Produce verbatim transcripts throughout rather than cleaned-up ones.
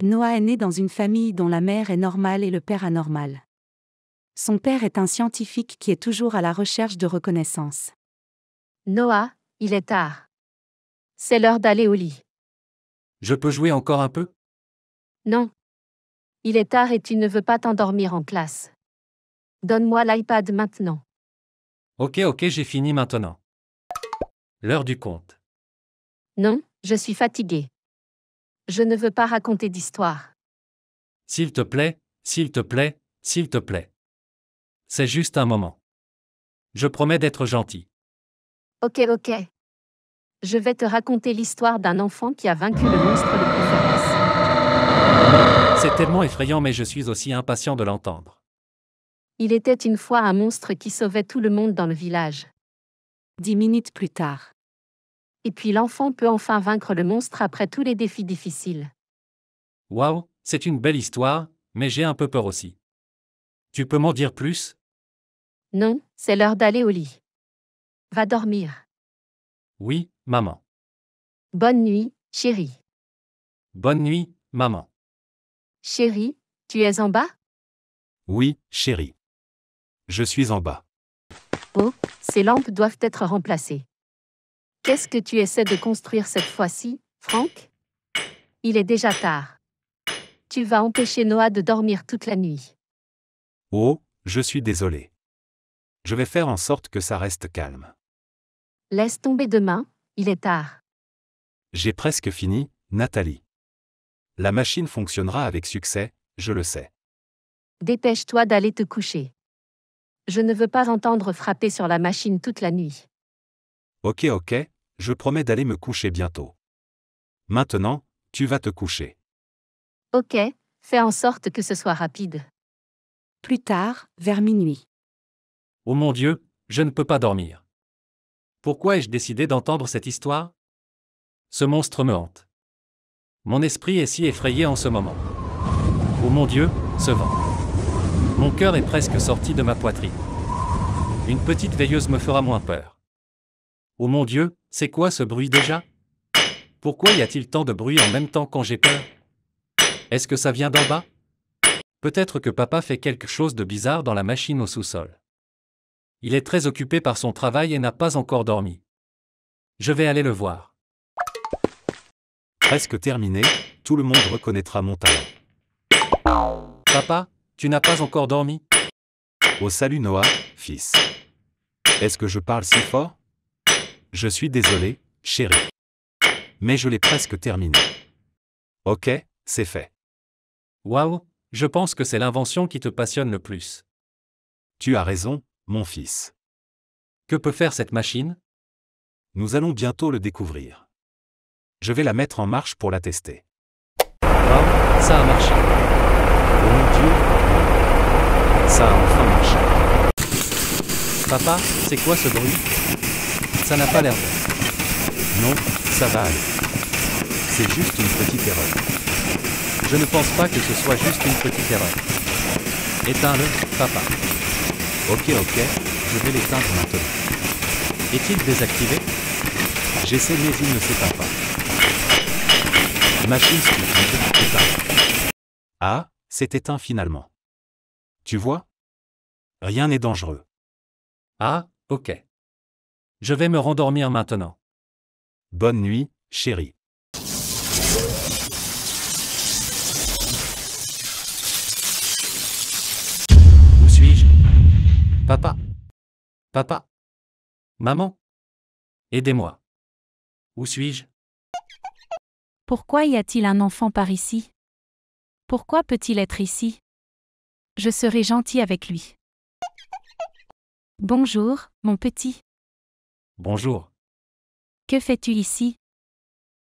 Noah est né dans une famille dont la mère est normale et le père anormal. Son père est un scientifique qui est toujours à la recherche de reconnaissance. Noah, il est tard. C'est l'heure d'aller au lit. Je peux jouer encore un peu? Non. Il est tard et tu ne veux pas t'endormir en classe. Donne-moi l'iPad maintenant. Ok, ok, j'ai fini maintenant. L'heure du conte. Non, je suis fatiguée. Je ne veux pas raconter d'histoire. S'il te plaît, s'il te plaît, s'il te plaît. C'est juste un moment. Je promets d'être gentil. Ok, ok. Je vais te raconter l'histoire d'un enfant qui a vaincu le monstre le plus féroce. C'est tellement effrayant, mais je suis aussi impatient de l'entendre. Il était une fois un monstre qui sauvait tout le monde dans le village. Dix minutes plus tard. Et puis l'enfant peut enfin vaincre le monstre après tous les défis difficiles. Waouh, c'est une belle histoire, mais j'ai un peu peur aussi. Tu peux m'en dire plus? Non, c'est l'heure d'aller au lit. Va dormir. Oui, maman. Bonne nuit, chérie. Bonne nuit, maman. Chérie, tu es en bas? Oui, chérie. Je suis en bas. Oh, ces lampes doivent être remplacées. Qu'est-ce que tu essaies de construire cette fois-ci, Franck? Il est déjà tard. Tu vas empêcher Noah de dormir toute la nuit. Oh, je suis désolé. Je vais faire en sorte que ça reste calme. Laisse tomber demain, il est tard. J'ai presque fini, Nathalie. La machine fonctionnera avec succès, je le sais. Dépêche-toi d'aller te coucher. Je ne veux pas entendre frapper sur la machine toute la nuit. Ok, ok, je promets d'aller me coucher bientôt. Maintenant, tu vas te coucher. Ok, fais en sorte que ce soit rapide. Plus tard, vers minuit. Oh mon Dieu, je ne peux pas dormir. Pourquoi ai-je décidé d'entendre cette histoire? Ce monstre me hante. Mon esprit est si effrayé en ce moment. Oh mon Dieu, ce vent. Mon cœur est presque sorti de ma poitrine. Une petite veilleuse me fera moins peur. Oh mon Dieu, c'est quoi ce bruit déjà? Pourquoi y a-t-il tant de bruit en même temps quand j'ai peur? Est-ce que ça vient d'en bas? Peut-être que papa fait quelque chose de bizarre dans la machine au sous-sol. Il est très occupé par son travail et n'a pas encore dormi. Je vais aller le voir. Presque terminé, tout le monde reconnaîtra mon talent. Papa, tu n'as pas encore dormi? Oh salut Noah, fils. Est-ce que je parle si fort? Je suis désolé, chérie. Mais je l'ai presque terminé. Ok, c'est fait. Waouh, je pense que c'est l'invention qui te passionne le plus. Tu as raison, mon fils. Que peut faire cette machine? Nous allons bientôt le découvrir. Je vais la mettre en marche pour la tester. Waouh, ça a marché. Oh mon Dieu, ça a enfin marché. Papa, c'est quoi ce bruit? Ça n'a pas l'air bon. Non, ça va aller. C'est juste une petite erreur. Je ne pense pas que ce soit juste une petite erreur. Éteins-le, papa. Ok, ok, je vais l'éteindre maintenant. Est-il désactivé? J'essaie mais il ne s'éteint pas. Machine stupide, éteint. Ah, c'est éteint finalement. Tu vois? Rien n'est dangereux. Ah, ok. Je vais me rendormir maintenant. Bonne nuit, chérie. Où suis-je? Papa. Papa. Maman. Aidez-moi. Où suis-je? Pourquoi y a-t-il un enfant par ici? Pourquoi peut-il être ici? Je serai gentil avec lui. Bonjour, mon petit. Bonjour. Que fais-tu ici?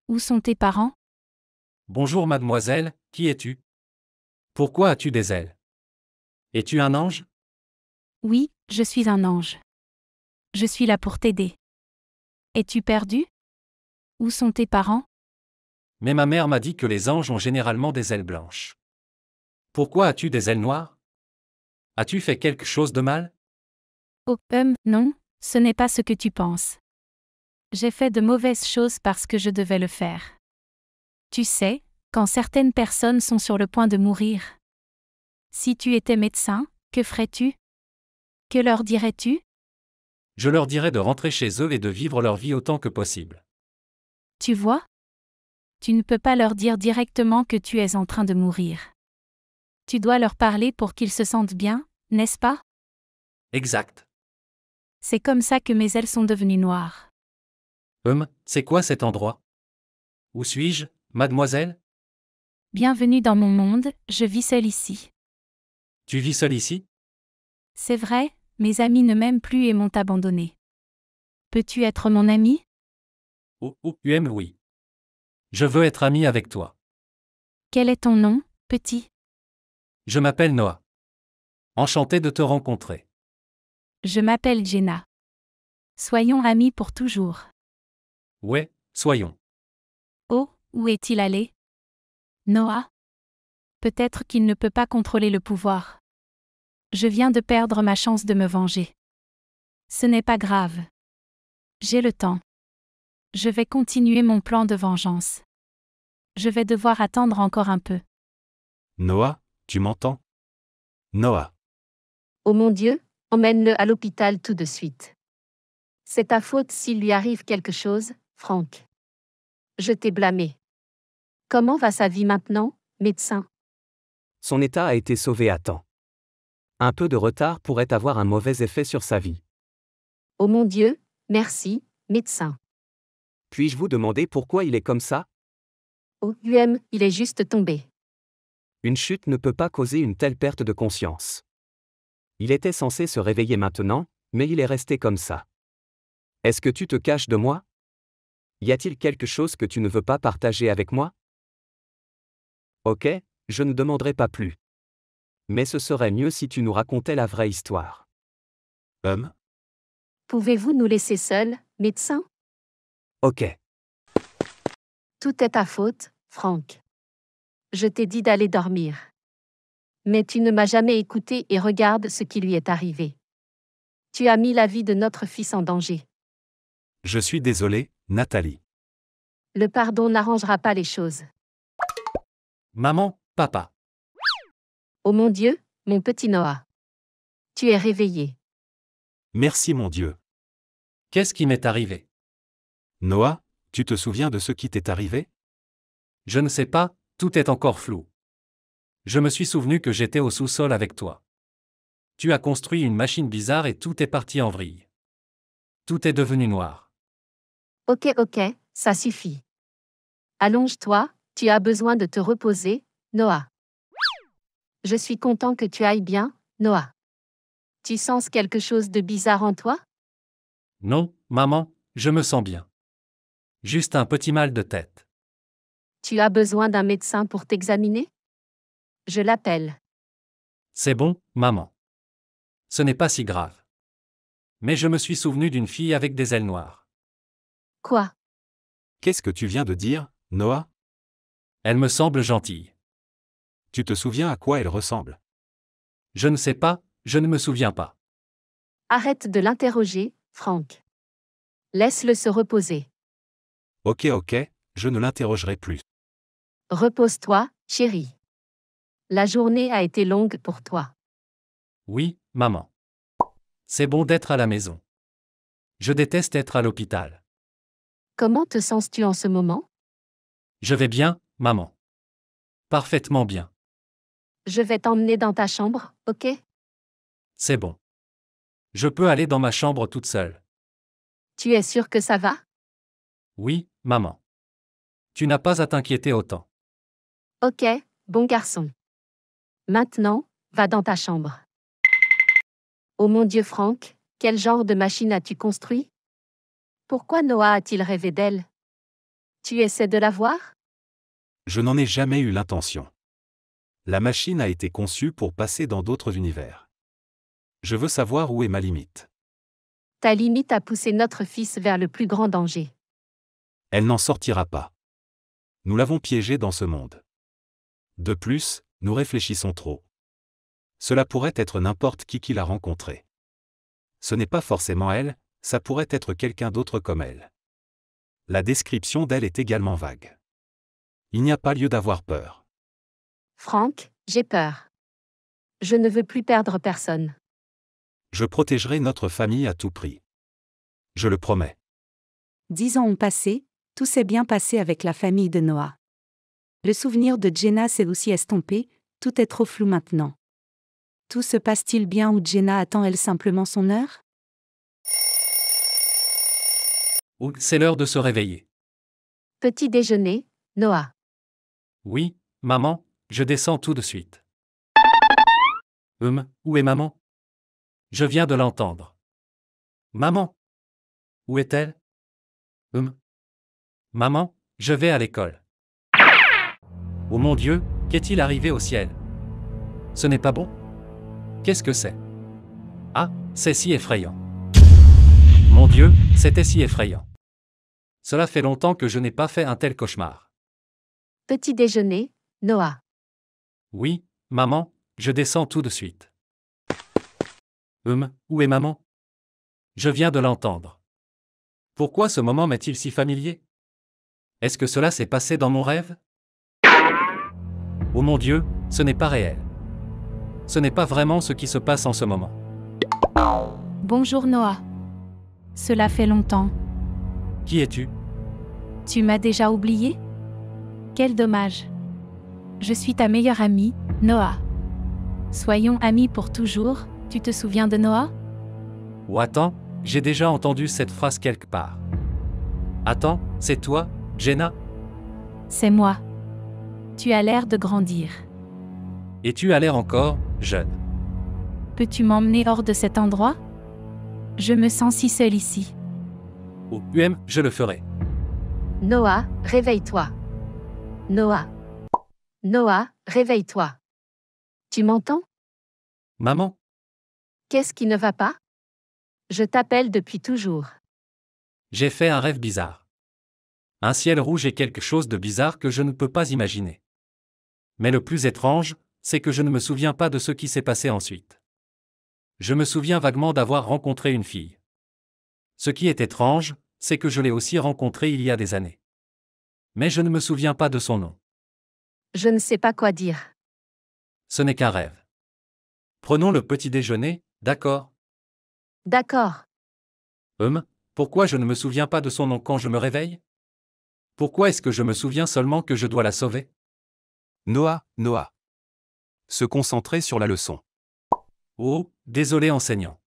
Où sont tes parents? Bonjour mademoiselle, qui es-tu? Pourquoi as-tu des ailes? Es-tu un ange? Oui, je suis un ange. Je suis là pour t'aider. Es-tu perdu? Où sont tes parents? Mais ma mère m'a dit que les anges ont généralement des ailes blanches. Pourquoi as-tu des ailes noires? As-tu fait quelque chose de mal? Oh, euh, non. Ce n'est pas ce que tu penses. J'ai fait de mauvaises choses parce que je devais le faire. Tu sais, quand certaines personnes sont sur le point de mourir. Si tu étais médecin, que ferais-tu? Que leur dirais-tu? Je leur dirais de rentrer chez eux et de vivre leur vie autant que possible. Tu vois? Tu ne peux pas leur dire directement que tu es en train de mourir. Tu dois leur parler pour qu'ils se sentent bien, n'est-ce pas? Exact. C'est comme ça que mes ailes sont devenues noires. Hum, c'est quoi cet endroit? Où suis-je, mademoiselle? Bienvenue dans mon monde, je vis seule ici. Tu vis seule ici? C'est vrai, mes amis ne m'aiment plus et m'ont abandonné. Peux-tu être mon ami? Oh, oh, tu aimes, oui. Je veux être ami avec toi. Quel est ton nom, petit? Je m'appelle Noah. Enchanté de te rencontrer. Je m'appelle Jenna. Soyons amis pour toujours. Ouais, soyons. Oh, où est-il allé? Noah? Peut-être qu'il ne peut pas contrôler le pouvoir. Je viens de perdre ma chance de me venger. Ce n'est pas grave. J'ai le temps. Je vais continuer mon plan de vengeance. Je vais devoir attendre encore un peu. Noah, tu m'entends? Noah. Oh mon Dieu, emmène-le à l'hôpital tout de suite. C'est ta faute s'il lui arrive quelque chose, Franck. Je t'ai blâmé. Comment va sa vie maintenant, médecin? Son état a été sauvé à temps. Un peu de retard pourrait avoir un mauvais effet sur sa vie. Oh mon Dieu, merci, médecin. Puis-je vous demander pourquoi il est comme ça? Oh, um, il est juste tombé. Une chute ne peut pas causer une telle perte de conscience. Il était censé se réveiller maintenant, mais il est resté comme ça. Est-ce que tu te caches de moi? Y a-t-il quelque chose que tu ne veux pas partager avec moi? Ok, je ne demanderai pas plus. Mais ce serait mieux si tu nous racontais la vraie histoire. Hum? Pouvez-vous nous laisser seuls, médecin? Ok. Tout est ta faute, Franck. Je t'ai dit d'aller dormir. Mais tu ne m'as jamais écouté et regarde ce qui lui est arrivé. Tu as mis la vie de notre fils en danger. Je suis désolé, Nathalie. Le pardon n'arrangera pas les choses. Maman, papa. Oh mon Dieu, mon petit Noah. Tu es réveillé. Merci mon Dieu. Qu'est-ce qui m'est arrivé? Noah, tu te souviens de ce qui t'est arrivé? Je ne sais pas, tout est encore flou. Je me suis souvenu que j'étais au sous-sol avec toi. Tu as construit une machine bizarre et tout est parti en vrille. Tout est devenu noir. Ok, ok, ça suffit. Allonge-toi, tu as besoin de te reposer, Noah. Je suis content que tu ailles bien, Noah. Tu sens quelque chose de bizarre en toi? Non, maman, je me sens bien. Juste un petit mal de tête. Tu as besoin d'un médecin pour t'examiner? Je l'appelle. C'est bon, maman. Ce n'est pas si grave. Mais je me suis souvenu d'une fille avec des ailes noires. Quoi? Qu'est-ce que tu viens de dire, Noah? Elle me semble gentille. Tu te souviens à quoi elle ressemble? Je ne sais pas, je ne me souviens pas. Arrête de l'interroger, Franck. Laisse-le se reposer. Ok, ok, je ne l'interrogerai plus. Repose-toi, chérie. La journée a été longue pour toi. Oui, maman. C'est bon d'être à la maison. Je déteste être à l'hôpital. Comment te sens-tu en ce moment? Je vais bien, maman. Parfaitement bien. Je vais t'emmener dans ta chambre, ok? C'est bon. Je peux aller dans ma chambre toute seule. Tu es sûre que ça va? Oui, maman. Tu n'as pas à t'inquiéter autant. Ok, bon garçon. Maintenant, va dans ta chambre. Oh mon Dieu, Franck, quel genre de machine as-tu construit? Pourquoi Noah a-t-il rêvé d'elle? Tu essaies de la voir? Je n'en ai jamais eu l'intention. La machine a été conçue pour passer dans d'autres univers. Je veux savoir où est ma limite. Ta limite a poussé notre fils vers le plus grand danger. Elle n'en sortira pas. Nous l'avons piégé dans ce monde. De plus, nous réfléchissons trop. Cela pourrait être n'importe qui qui l'a rencontrée. Ce n'est pas forcément elle, ça pourrait être quelqu'un d'autre comme elle. La description d'elle est également vague. Il n'y a pas lieu d'avoir peur. Franck, j'ai peur. Je ne veux plus perdre personne. Je protégerai notre famille à tout prix. Je le promets. Dix ans ont passé, tout s'est bien passé avec la famille de Noah. Le souvenir de Jenna s'est aussi estompé, tout est trop flou maintenant. Tout se passe-t-il bien ou Jenna attend-elle simplement son heure? Oh, c'est l'heure de se réveiller. Petit déjeuner, Noah. Oui, maman, je descends tout de suite. Hum, où est maman? Je viens de l'entendre. Maman? Où est-elle? Hum. Maman, je vais à l'école. Oh mon Dieu, qu'est-il arrivé au ciel? Ce n'est pas bon. Qu'est-ce que c'est? Ah, c'est si effrayant. Mon Dieu, c'était si effrayant. Cela fait longtemps que je n'ai pas fait un tel cauchemar. Petit déjeuner, Noah. Oui, maman, je descends tout de suite. Hum, où est maman? Je viens de l'entendre. Pourquoi ce moment m'est-il si familier? Est-ce que cela s'est passé dans mon rêve? Oh mon Dieu, ce n'est pas réel. Ce n'est pas vraiment ce qui se passe en ce moment. Bonjour Noah. Cela fait longtemps. Qui es-tu? Tu m'as déjà oublié? Quel dommage. Je suis ta meilleure amie, Noah. Soyons amis pour toujours, tu te souviens de Noah? Oh attends, j'ai déjà entendu cette phrase quelque part. Attends, c'est toi, Jenna? C'est moi. Tu as l'air de grandir. Et tu as l'air encore jeune. Peux-tu m'emmener hors de cet endroit? Je me sens si seule ici. Oh, um, je le ferai. Noah, réveille-toi. Noah. Noah, réveille-toi. Tu m'entends? Maman. Qu'est-ce qui ne va pas? Je t'appelle depuis toujours. J'ai fait un rêve bizarre. Un ciel rouge et quelque chose de bizarre que je ne peux pas imaginer. Mais le plus étrange, c'est que je ne me souviens pas de ce qui s'est passé ensuite. Je me souviens vaguement d'avoir rencontré une fille. Ce qui est étrange, c'est que je l'ai aussi rencontrée il y a des années. Mais je ne me souviens pas de son nom. Je ne sais pas quoi dire. Ce n'est qu'un rêve. Prenons le petit déjeuner, d'accord? D'accord. Hum, pourquoi je ne me souviens pas de son nom quand je me réveille? Pourquoi est-ce que je me souviens seulement que je dois la sauver? Noah, Noah. Se concentrer sur la leçon. Oh, désolé enseignant.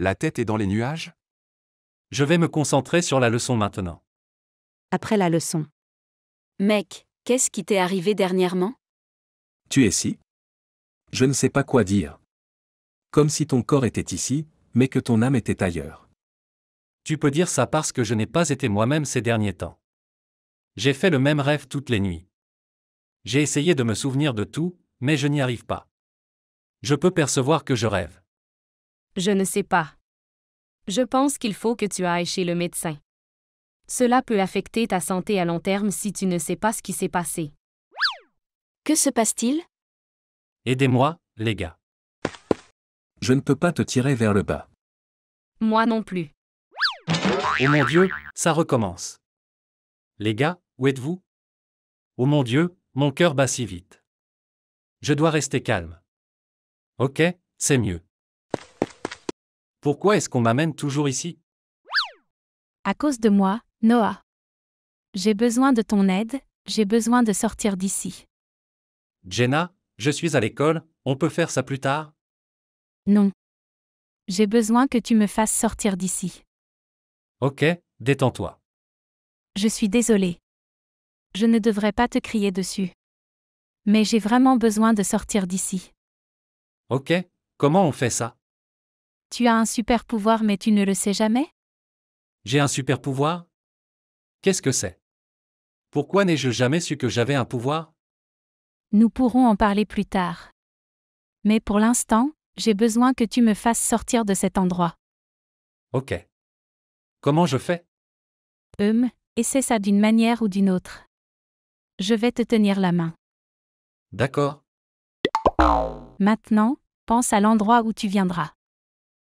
La tête est dans les nuages? Je vais me concentrer sur la leçon maintenant. Après la leçon. Mec, qu'est-ce qui t'est arrivé dernièrement? Tu es ici? Je ne sais pas quoi dire. Comme si ton corps était ici, mais que ton âme était ailleurs. Tu peux dire ça parce que je n'ai pas été moi-même ces derniers temps. J'ai fait le même rêve toutes les nuits. J'ai essayé de me souvenir de tout, mais je n'y arrive pas. Je peux percevoir que je rêve. Je ne sais pas. Je pense qu'il faut que tu ailles chez le médecin. Cela peut affecter ta santé à long terme si tu ne sais pas ce qui s'est passé. Que se passe-t-il? Aidez-moi, les gars. Je ne peux pas te tirer vers le bas. Moi non plus. Oh mon Dieu, ça recommence. Les gars, où êtes-vous? Oh mon Dieu, mon cœur bat si vite. Je dois rester calme. Ok, c'est mieux. Pourquoi est-ce qu'on m'amène toujours ici? À cause de moi, Noah. J'ai besoin de ton aide, j'ai besoin de sortir d'ici. Jenna, je suis à l'école, on peut faire ça plus tard? Non. J'ai besoin que tu me fasses sortir d'ici. Ok, détends-toi. Je suis désolée. Je ne devrais pas te crier dessus. Mais j'ai vraiment besoin de sortir d'ici. Ok, comment on fait ça? Tu as un super pouvoir mais tu ne le sais jamais? J'ai un super pouvoir? Qu'est-ce que c'est? Pourquoi n'ai-je jamais su que j'avais un pouvoir? Nous pourrons en parler plus tard. Mais pour l'instant, j'ai besoin que tu me fasses sortir de cet endroit. Ok. Comment je fais? Hum, essaie ça d'une manière ou d'une autre. Je vais te tenir la main. D'accord. Maintenant, pense à l'endroit où tu viendras.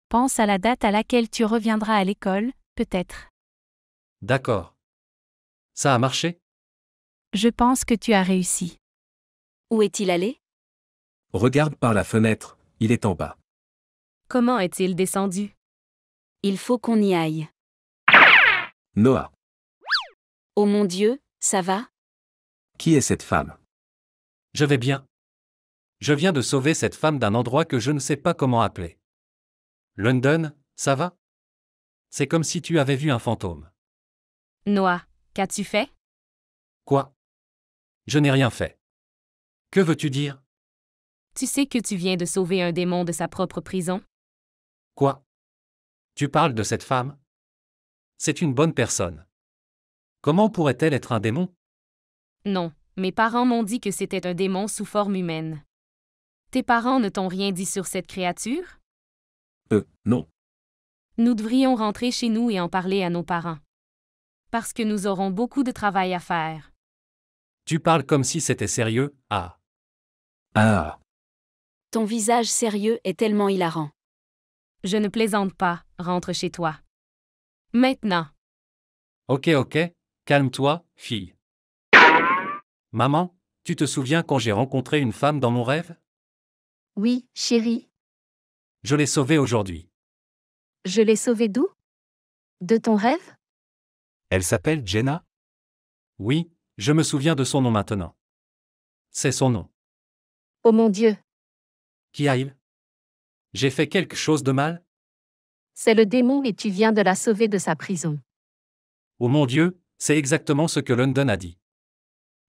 Pense à la date à laquelle tu reviendras à l'école, peut-être. D'accord. Ça a marché? Je pense que tu as réussi. Où est-il allé? Regarde par la fenêtre, il est en bas. Comment est-il descendu? Il faut qu'on y aille. Noah. Oh mon Dieu, ça va? Qui est cette femme? Je vais bien. Je viens de sauver cette femme d'un endroit que je ne sais pas comment appeler. London, ça va? C'est comme si tu avais vu un fantôme. Noah, qu'as-tu fait? Quoi? Je n'ai rien fait. Que veux-tu dire? Tu sais que tu viens de sauver un démon de sa propre prison? Quoi? Tu parles de cette femme? C'est une bonne personne. Comment pourrait-elle être un démon? Non, mes parents m'ont dit que c'était un démon sous forme humaine. Tes parents ne t'ont rien dit sur cette créature? Euh, non. Nous devrions rentrer chez nous et en parler à nos parents. Parce que nous aurons beaucoup de travail à faire. Tu parles comme si c'était sérieux, ah. Ah. Ton visage sérieux est tellement hilarant. Je ne plaisante pas, rentre chez toi. Maintenant. Ok, ok, calme-toi, fille. Maman, tu te souviens quand j'ai rencontré une femme dans mon rêve? Oui, chérie. Je l'ai sauvée aujourd'hui. Je l'ai sauvée d'où? De ton rêve? Elle s'appelle Jenna? Oui, je me souviens de son nom maintenant. C'est son nom. Oh mon Dieu! Qui arrive? J'ai fait quelque chose de mal? C'est le démon et tu viens de la sauver de sa prison. Oh mon Dieu, c'est exactement ce que London a dit.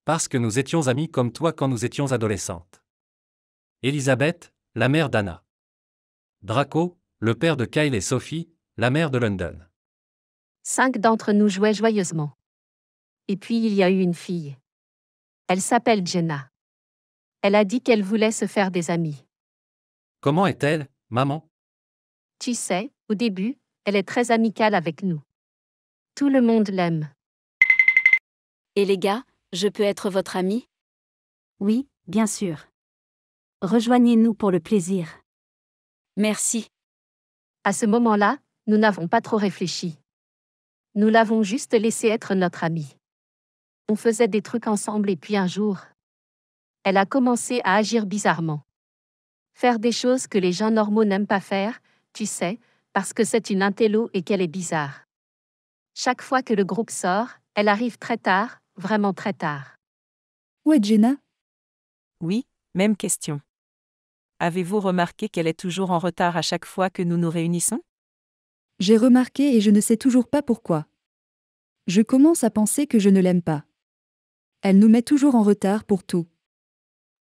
Parce que nous étions amis comme toi quand nous étions adolescentes. Elisabeth, la mère d'Anna. Draco, le père de Kyle et Sophie, la mère de London. Cinq d'entre nous jouaient joyeusement. Et puis il y a eu une fille. Elle s'appelle Jenna. Elle a dit qu'elle voulait se faire des amis. Comment est-elle, maman? Tu sais, au début, elle est très amicale avec nous. Tout le monde l'aime. Et les gars, je peux être votre ami? Oui, bien sûr. Rejoignez-nous pour le plaisir. Merci. À ce moment-là, nous n'avons pas trop réfléchi. Nous l'avons juste laissé être notre amie. On faisait des trucs ensemble et puis un jour, elle a commencé à agir bizarrement. Faire des choses que les gens normaux n'aiment pas faire, tu sais, parce que c'est une intello et qu'elle est bizarre. Chaque fois que le groupe sort, elle arrive très tard, vraiment très tard. Où est Jenna? Oui, même question. Avez-vous remarqué qu'elle est toujours en retard à chaque fois que nous nous réunissons? J'ai remarqué et je ne sais toujours pas pourquoi. Je commence à penser que je ne l'aime pas. Elle nous met toujours en retard pour tout.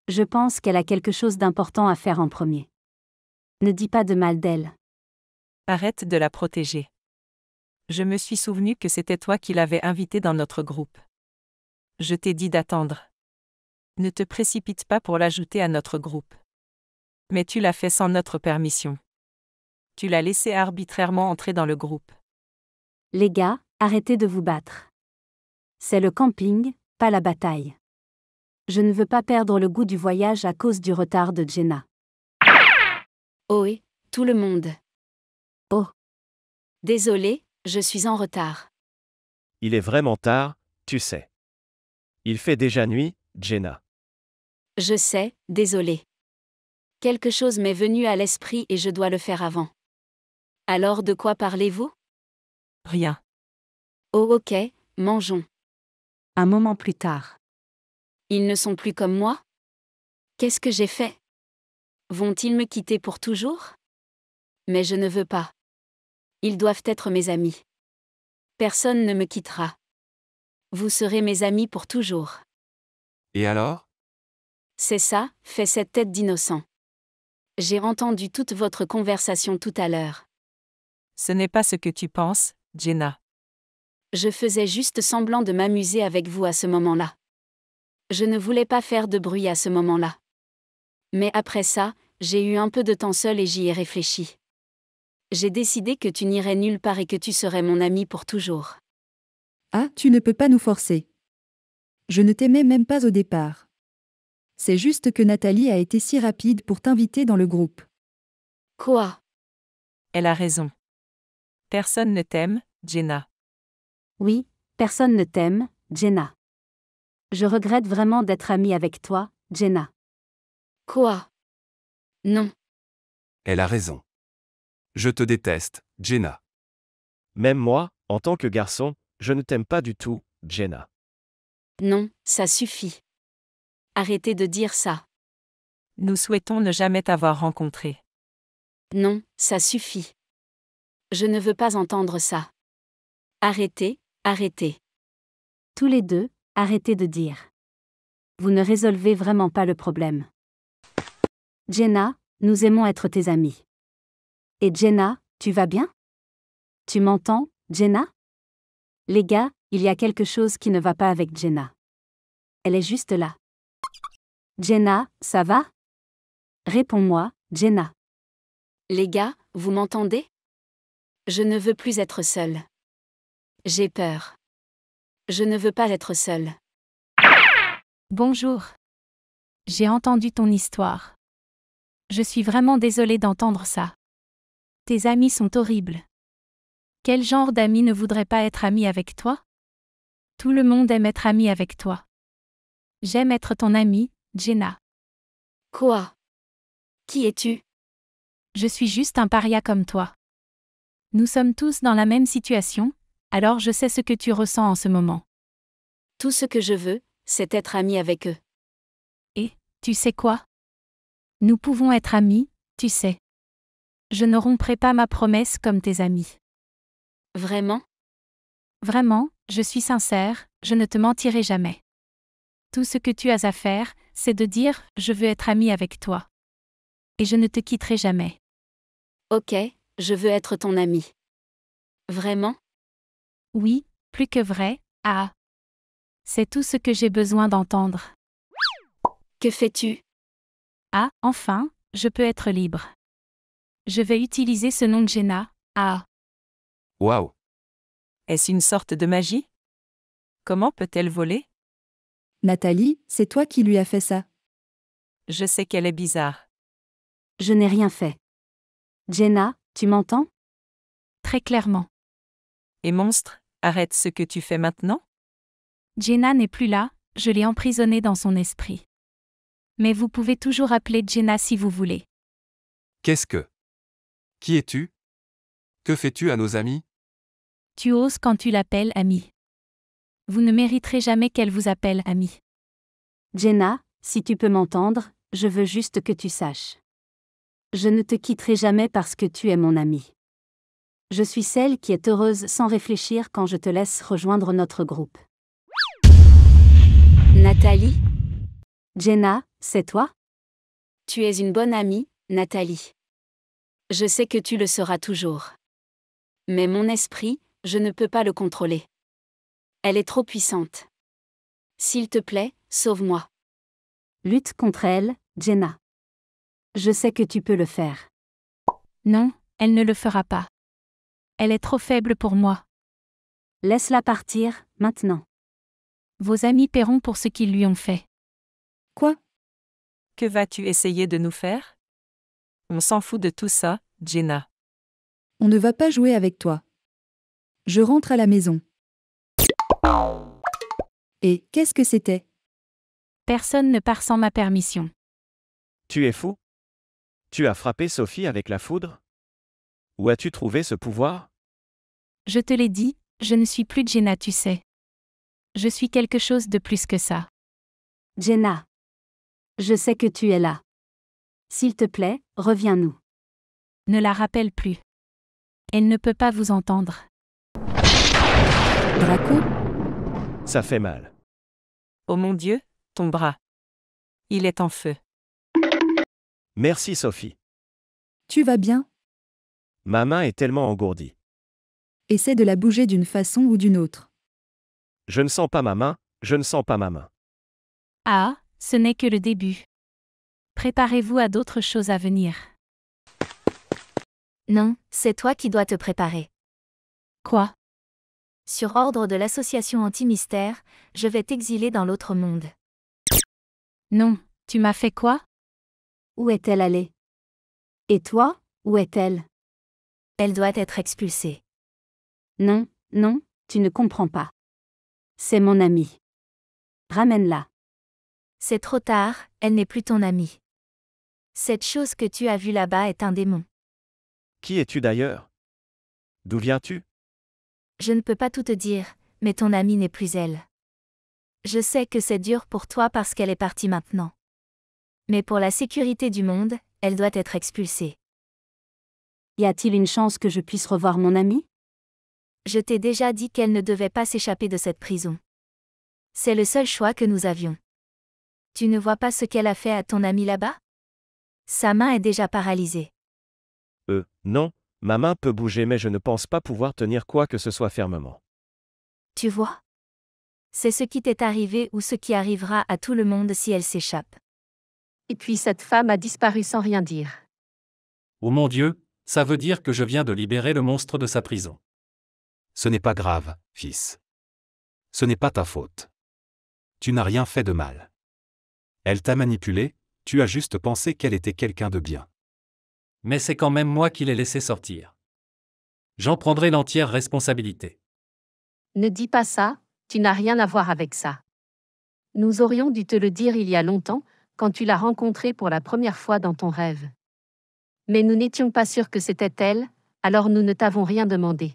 Je pense qu'elle a quelque chose d'important à faire en premier. Ne dis pas de mal d'elle. Arrête de la protéger. Je me suis souvenu que c'était toi qui l'avais invitée dans notre groupe. Je t'ai dit d'attendre. Ne te précipite pas pour l'ajouter à notre groupe. Mais tu l'as fait sans notre permission. Tu l'as laissée arbitrairement entrer dans le groupe. Les gars, arrêtez de vous battre. C'est le camping, pas la bataille. Je ne veux pas perdre le goût du voyage à cause du retard de Jenna. Oh et tout le monde. Oh. Désolé, je suis en retard. Il est vraiment tard, tu sais. Il fait déjà nuit, Jenna. Je sais, désolé. Quelque chose m'est venu à l'esprit et je dois le faire avant. Alors de quoi parlez-vous? Rien. Oh ok, mangeons. Un moment plus tard. Ils ne sont plus comme moi? Qu'est-ce que j'ai fait? Vont-ils me quitter pour toujours? Mais je ne veux pas. Ils doivent être mes amis. Personne ne me quittera. Vous serez mes amis pour toujours. Et alors? C'est ça, fais cette tête d'innocent. J'ai entendu toute votre conversation tout à l'heure. Ce n'est pas ce que tu penses, Jenna. Je faisais juste semblant de m'amuser avec vous à ce moment-là. Je ne voulais pas faire de bruit à ce moment-là. Mais après ça, j'ai eu un peu de temps seul et j'y ai réfléchi. J'ai décidé que tu n'irais nulle part et que tu serais mon ami pour toujours. Ah, tu ne peux pas nous forcer. Je ne t'aimais même pas au départ. C'est juste que Nathalie a été si rapide pour t'inviter dans le groupe. Quoi? Elle a raison. Personne ne t'aime, Jenna. Oui, personne ne t'aime, Jenna. Je regrette vraiment d'être amie avec toi, Jenna. Quoi? Non. Elle a raison. Je te déteste, Jenna. Même moi, en tant que garçon, je ne t'aime pas du tout, Jenna. Non, ça suffit. Arrêtez de dire ça. Nous souhaitons ne jamais t'avoir rencontré. Non, ça suffit. Je ne veux pas entendre ça. Arrêtez, arrêtez. Tous les deux, arrêtez de dire. Vous ne résolvez vraiment pas le problème. Jenna, nous aimons être tes amis. Et Jenna, tu vas bien? Tu m'entends, Jenna? Les gars, il y a quelque chose qui ne va pas avec Jenna. Elle est juste là. Jenna, ça va? Réponds-moi, Jenna. Les gars, vous m'entendez? Je ne veux plus être seule. J'ai peur. Je ne veux pas être seule. Bonjour. J'ai entendu ton histoire. Je suis vraiment désolée d'entendre ça. Tes amis sont horribles. Quel genre d'amis ne voudrait pas être ami avec toi? Tout le monde aime être ami avec toi. J'aime être ton amie, Jenna. Quoi? Qui es-tu? Je suis juste un paria comme toi. Nous sommes tous dans la même situation, alors je sais ce que tu ressens en ce moment. Tout ce que je veux, c'est être ami avec eux. Et, tu sais quoi? Nous pouvons être amis, tu sais. Je ne romprai pas ma promesse comme tes amis. Vraiment? Vraiment, je suis sincère, je ne te mentirai jamais. Tout ce que tu as à faire, c'est de dire « je veux être ami avec toi ». Et je ne te quitterai jamais. Ok, je veux être ton ami. Vraiment? Oui, plus que vrai, ah. C'est tout ce que j'ai besoin d'entendre. Que fais-tu? Ah, enfin, je peux être libre. Je vais utiliser ce nom de Jenna, ah. Waouh! Est-ce une sorte de magie? Comment peut-elle voler? Nathalie, c'est toi qui lui as fait ça. Je sais qu'elle est bizarre. Je n'ai rien fait. Jenna, tu m'entends? Très clairement. Et monstre, arrête ce que tu fais maintenant? Jenna n'est plus là, je l'ai emprisonnée dans son esprit. Mais vous pouvez toujours appeler Jenna si vous voulez. Qu'est-ce que? Qui es-tu? Que fais-tu à nos amis? Tu oses quand tu l'appelles amie. Vous ne mériterez jamais qu'elle vous appelle amie. Jenna, si tu peux m'entendre, je veux juste que tu saches. Je ne te quitterai jamais parce que tu es mon amie. Je suis celle qui est heureuse sans réfléchir quand je te laisse rejoindre notre groupe. Nathalie? Jenna, c'est toi? Tu es une bonne amie, Nathalie. Je sais que tu le seras toujours. Mais mon esprit, je ne peux pas le contrôler. Elle est trop puissante. S'il te plaît, sauve-moi. Lutte contre elle, Jenna. Je sais que tu peux le faire. Non, elle ne le fera pas. Elle est trop faible pour moi. Laisse-la partir, maintenant. Vos amis paieront pour ce qu'ils lui ont fait. Quoi? Que vas-tu essayer de nous faire? On s'en fout de tout ça, Jenna. On ne va pas jouer avec toi. Je rentre à la maison. Et qu'est-ce que c'était? Personne ne part sans ma permission. Tu es fou? Tu as frappé Sophie avec la foudre? Où as-tu trouvé ce pouvoir? Je te l'ai dit, je ne suis plus Jenna, tu sais. Je suis quelque chose de plus que ça. Jenna, je sais que tu es là. S'il te plaît, reviens-nous. Ne la rappelle plus. Elle ne peut pas vous entendre. Draco? Ça fait mal. Oh mon Dieu, ton bras. Il est en feu. Merci Sophie. Tu vas bien? Ma main est tellement engourdie. Essaie de la bouger d'une façon ou d'une autre. Je ne sens pas ma main, je ne sens pas ma main. Ah, ce n'est que le début. Préparez-vous à d'autres choses à venir. Non, c'est toi qui dois te préparer. Quoi? Sur ordre de l'association anti-mystère, je vais t'exiler dans l'autre monde. Non, tu m'as fait quoi? Où est-elle allée? Et toi, où est-elle? Elle doit être expulsée. Non, non, tu ne comprends pas. C'est mon amie. ramène-la. C'est trop tard, elle n'est plus ton amie. Cette chose que tu as vue là-bas est un démon. Qui es-tu d'ailleurs? D'où viens-tu? Je ne peux pas tout te dire, mais ton amie n'est plus elle. Je sais que c'est dur pour toi parce qu'elle est partie maintenant. Mais pour la sécurité du monde, elle doit être expulsée. Y a-t-il une chance que je puisse revoir mon amie? Je t'ai déjà dit qu'elle ne devait pas s'échapper de cette prison. C'est le seul choix que nous avions. Tu ne vois pas ce qu'elle a fait à ton amie là-bas? Sa main est déjà paralysée. Euh, non, ma main peut bouger mais je ne pense pas pouvoir tenir quoi que ce soit fermement. Tu vois? C'est ce qui t'est arrivé ou ce qui arrivera à tout le monde si elle s'échappe. Et puis cette femme a disparu sans rien dire. Oh mon Dieu, ça veut dire que je viens de libérer le monstre de sa prison. Ce n'est pas grave, fils. Ce n'est pas ta faute. Tu n'as rien fait de mal. Elle t'a manipulé, tu as juste pensé qu'elle était quelqu'un de bien. Mais c'est quand même moi qui l'ai laissé sortir. J'en prendrai l'entière responsabilité. Ne dis pas ça, tu n'as rien à voir avec ça. Nous aurions dû te le dire il y a longtemps, quand tu l'as rencontrée pour la première fois dans ton rêve. Mais nous n'étions pas sûrs que c'était elle, alors nous ne t'avons rien demandé.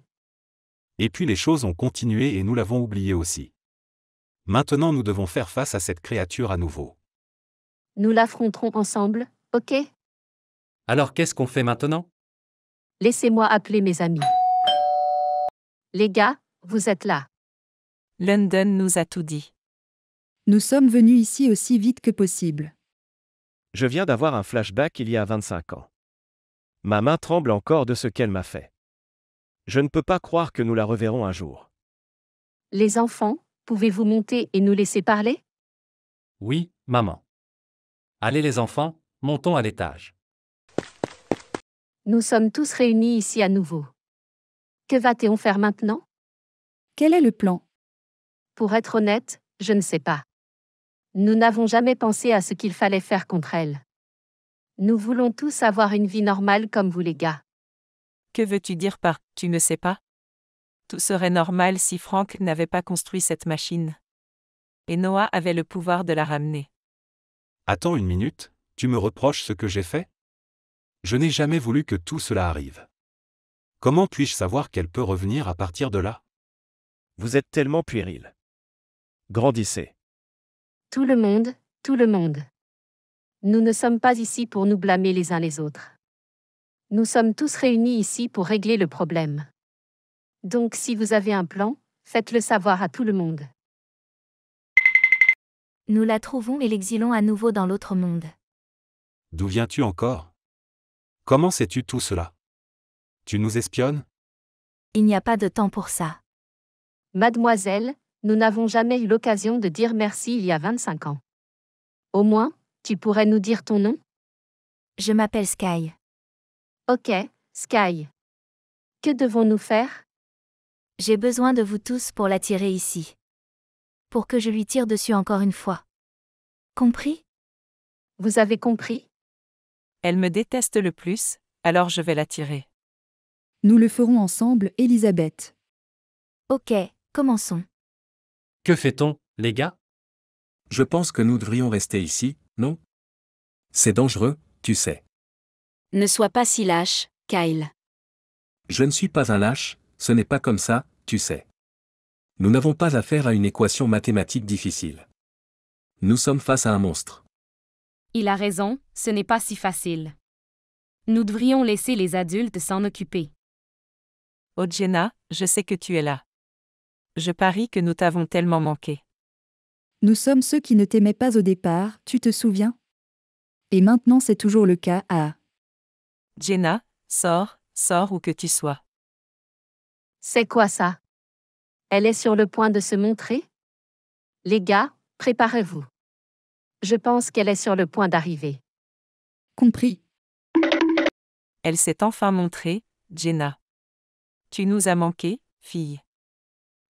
Et puis les choses ont continué et nous l'avons oublié aussi. Maintenant nous devons faire face à cette créature à nouveau. Nous l'affronterons ensemble, ok? Alors qu'est-ce qu'on fait maintenant? Laissez-moi appeler mes amis. Les gars, vous êtes là. London nous a tout dit. Nous sommes venus ici aussi vite que possible. Je viens d'avoir un flashback il y a vingt-cinq ans. Ma main tremble encore de ce qu'elle m'a fait. Je ne peux pas croire que nous la reverrons un jour. Les enfants, pouvez-vous monter et nous laisser parler? Oui, maman. Allez les enfants, montons à l'étage. Nous sommes tous réunis ici à nouveau. Que va-t-on faire maintenant? Quel est le plan? Pour être honnête, je ne sais pas. Nous n'avons jamais pensé à ce qu'il fallait faire contre elle. Nous voulons tous avoir une vie normale comme vous les gars. Que veux-tu dire par « tu ne sais pas » ? Tout serait normal si Franck n'avait pas construit cette machine. Et Noah avait le pouvoir de la ramener. Attends une minute, tu me reproches ce que j'ai fait ? Je n'ai jamais voulu que tout cela arrive. Comment puis-je savoir qu'elle peut revenir à partir de là ? Vous êtes tellement puéril. Grandissez. Tout le monde, tout le monde. Nous ne sommes pas ici pour nous blâmer les uns les autres. Nous sommes tous réunis ici pour régler le problème. Donc si vous avez un plan, faites-le savoir à tout le monde. Nous la trouvons et l'exilons à nouveau dans l'autre monde. D'où viens-tu encore? Comment sais-tu tout cela? Tu nous espionnes? Il n'y a pas de temps pour ça. Mademoiselle, nous n'avons jamais eu l'occasion de dire merci il y a vingt-cinq ans. Au moins, tu pourrais nous dire ton nom? Je m'appelle Sky. Ok, Sky. Que devons-nous faire? J'ai besoin de vous tous pour l'attirer ici. Pour que je lui tire dessus encore une fois. Compris? Vous avez compris? Elle me déteste le plus, alors je vais l'attirer. Nous le ferons ensemble, Elisabeth. Ok, commençons. Que fait-on, les gars? Je pense que nous devrions rester ici, non? C'est dangereux, tu sais. Ne sois pas si lâche, Kyle. Je ne suis pas un lâche, ce n'est pas comme ça, tu sais. Nous n'avons pas affaire à une équation mathématique difficile. Nous sommes face à un monstre. Il a raison, ce n'est pas si facile. Nous devrions laisser les adultes s'en occuper. Oh Jenna, je sais que tu es là. Je parie que nous t'avons tellement manqué. Nous sommes ceux qui ne t'aimaient pas au départ, tu te souviens? Et maintenant c'est toujours le cas à... Jenna, sors, sors où que tu sois. C'est quoi ça? Elle est sur le point de se montrer? Les gars, préparez-vous. Je pense qu'elle est sur le point d'arriver. Compris. Elle s'est enfin montrée, Jenna. Tu nous as manqué, fille.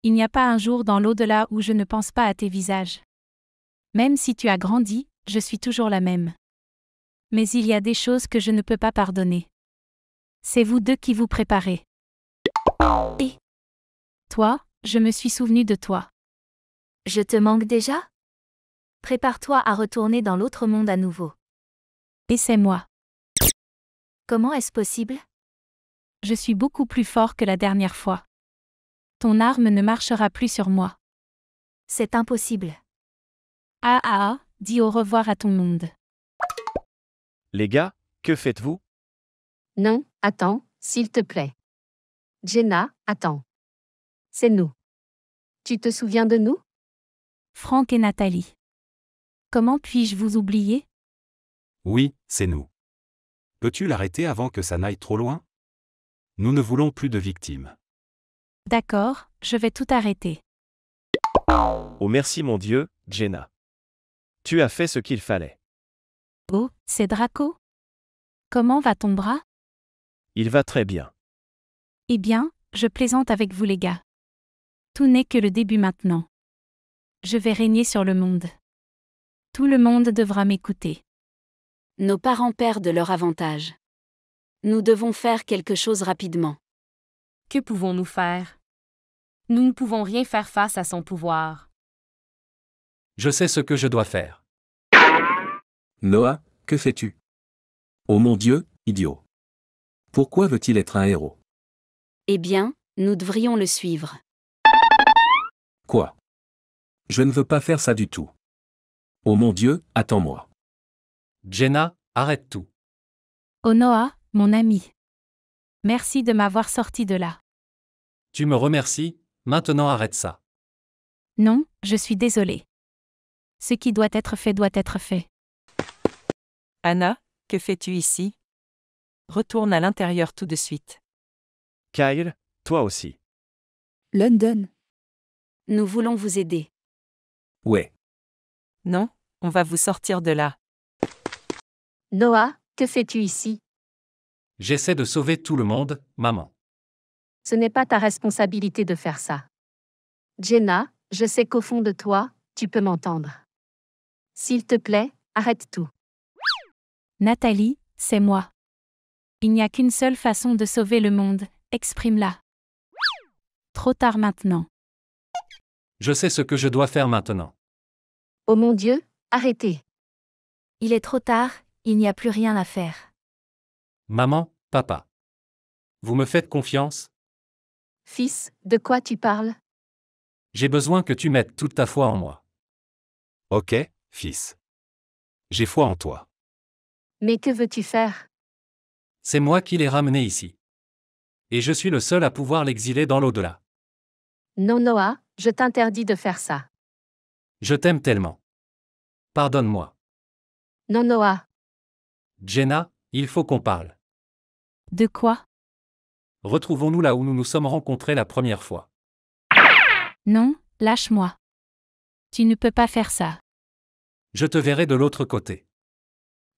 Il n'y a pas un jour dans l'au-delà où je ne pense pas à tes visages. Même si tu as grandi, je suis toujours la même. Mais il y a des choses que je ne peux pas pardonner. C'est vous deux qui vous préparez. Et toi, je me suis souvenu de toi. Je te manque déjà? Prépare-toi à retourner dans l'autre monde à nouveau. Et c'est moi. Comment est-ce possible? Je suis beaucoup plus fort que la dernière fois. Ton arme ne marchera plus sur moi. C'est impossible. Ah ah, dis au revoir à ton monde. Les gars, que faites-vous? Non, attends, s'il te plaît. Jenna, attends. C'est nous. Tu te souviens de nous? Franck et Nathalie. Comment puis-je vous oublier? Oui, c'est nous. Peux-tu l'arrêter avant que ça n'aille trop loin? Nous ne voulons plus de victimes. D'accord, je vais tout arrêter. Oh merci mon Dieu, Jenna. Tu as fait ce qu'il fallait. Oh, c'est Draco. Comment va ton bras? Il va très bien. Eh bien, je plaisante avec vous les gars. Tout n'est que le début maintenant. Je vais régner sur le monde. Tout le monde devra m'écouter. Nos parents perdent leur avantage. Nous devons faire quelque chose rapidement. Que pouvons-nous faire? Nous ne pouvons rien faire face à son pouvoir. Je sais ce que je dois faire. Noah, que fais-tu? Oh mon Dieu, idiot. Pourquoi veut-il être un héros? Eh bien, nous devrions le suivre. Quoi? Je ne veux pas faire ça du tout. Oh mon Dieu, attends-moi. Jenna, arrête tout. Oh Noah, mon ami. Merci de m'avoir sorti de là. Tu me remercies, maintenant arrête ça. Non, je suis désolée. Ce qui doit être fait doit être fait. Anna, que fais-tu ici? Retourne à l'intérieur tout de suite. Kyle, toi aussi. London. Nous voulons vous aider. Ouais. Non, on va vous sortir de là. Noah, que fais-tu ici? J'essaie de sauver tout le monde, maman. Ce n'est pas ta responsabilité de faire ça. Jenna, je sais qu'au fond de toi, tu peux m'entendre. S'il te plaît, arrête tout. Nathalie, c'est moi. Il n'y a qu'une seule façon de sauver le monde, exprime-la. Trop tard maintenant. Je sais ce que je dois faire maintenant. Oh mon Dieu, arrêtez. Il est trop tard, il n'y a plus rien à faire. Maman, papa. Vous me faites confiance? Fils, de quoi tu parles? J'ai besoin que tu mettes toute ta foi en moi. Ok, fils. J'ai foi en toi. Mais que veux-tu faire? C'est moi qui l'ai ramené ici. Et je suis le seul à pouvoir l'exiler dans l'au-delà. Non Noah, je t'interdis de faire ça. Je t'aime tellement. Pardonne-moi. Non Noah. Jenna, il faut qu'on parle. De quoi? Retrouvons-nous là où nous nous sommes rencontrés la première fois. Non, lâche-moi. Tu ne peux pas faire ça. Je te verrai de l'autre côté.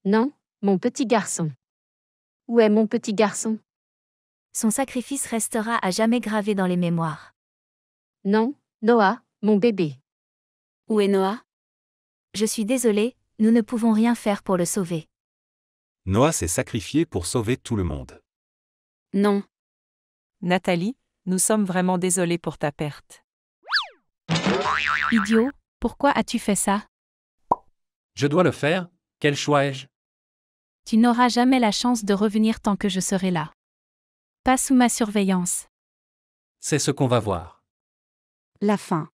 Non, mon petit garçon. Où est mon petit garçon? Son sacrifice restera à jamais gravé dans les mémoires. Non, Noah, mon bébé. Où est Noah? Je suis désolée, nous ne pouvons rien faire pour le sauver. Noah s'est sacrifié pour sauver tout le monde. Non. Nathalie, nous sommes vraiment désolés pour ta perte. Idiot, pourquoi as-tu fait ça? Je dois le faire, quel choix ai-je? Tu n'auras jamais la chance de revenir tant que je serai là. Pas sous ma surveillance. C'est ce qu'on va voir. La fin.